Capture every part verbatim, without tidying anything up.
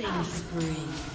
Killing spree.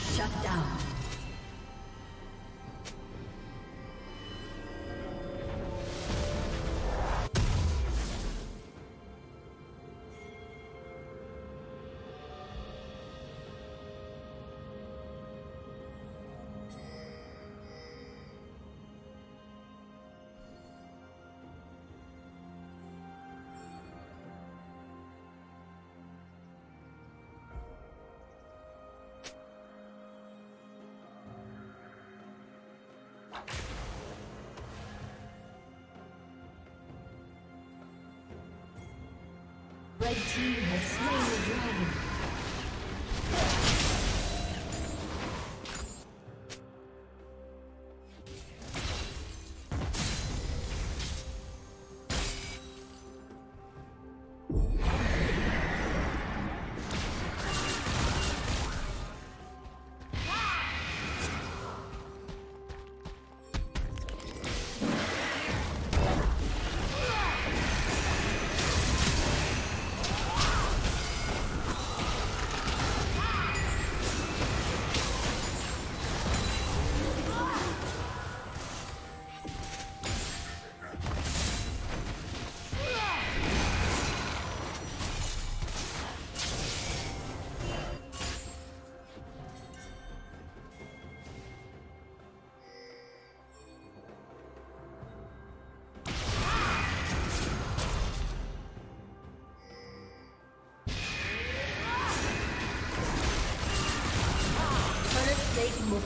Shut down. Red team has slain the dragon.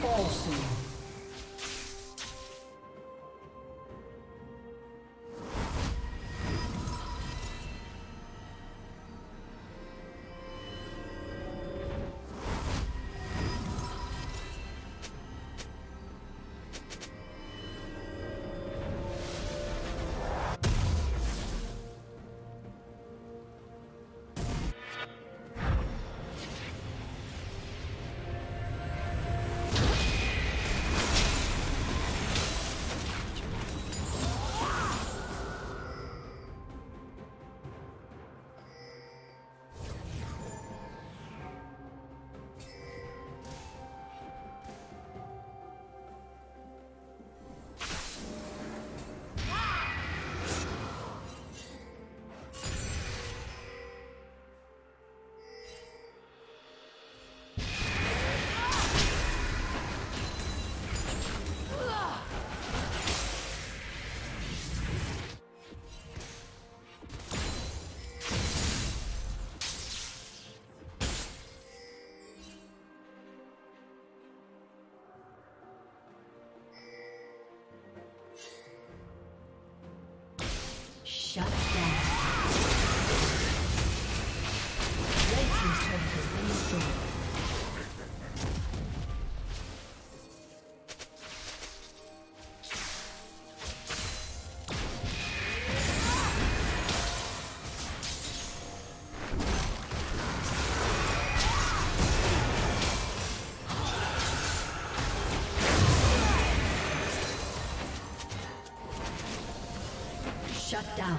Awesome. Shut down.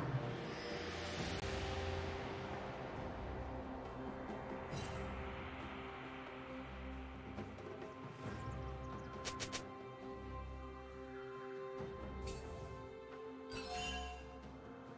Red team's turret has been destroyed. Shut down.